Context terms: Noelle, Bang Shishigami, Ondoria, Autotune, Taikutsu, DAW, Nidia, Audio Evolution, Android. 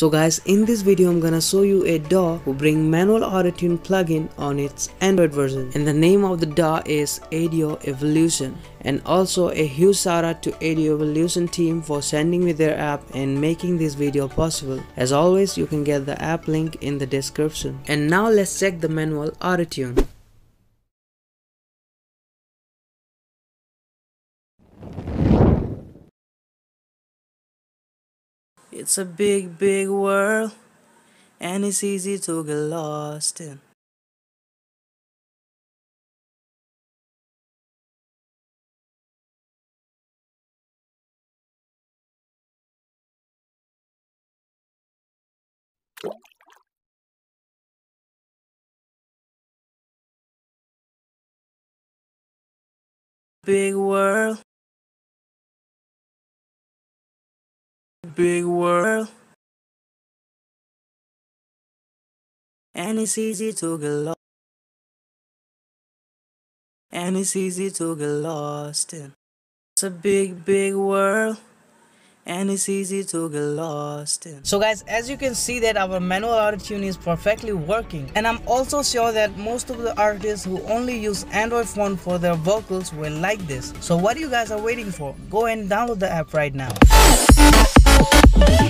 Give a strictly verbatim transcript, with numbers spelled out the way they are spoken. So guys, in this video I'm gonna show you a D A W who bring manual Autotune plugin on its Android version, and the name of the D A W is Audio Evolution. And also a huge shout out to Audio Evolution team for sending me their app and making this video possible. As always, you can get the app link in the description. And now let's check the manual Autotune. It's a big, big world, and it's easy to get lost in. Big world. Big world, and it's easy to get lost, and it's easy to get lost in. It's a big, big world, and it's easy to get lost in. So guys, as you can see that our manual Autotune is perfectly working, and I'm also sure that most of the artists who only use Android phone for their vocals will like this. So what you guys are waiting for? Go and download the app right now. We'll be right back.